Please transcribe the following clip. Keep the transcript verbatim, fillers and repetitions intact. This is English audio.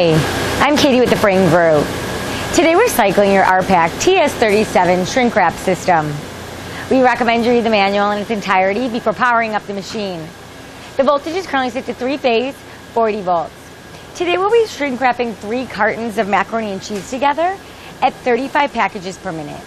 Hi, I'm Katie with the Frame Group. Today we're cycling your Arpac T S thirty-seven shrink wrap system. We recommend you read the manual in its entirety before powering up the machine. The voltage is currently set to three phase, forty volts. Today we'll be shrink wrapping three cartons of macaroni and cheese together at thirty-five packages per minute.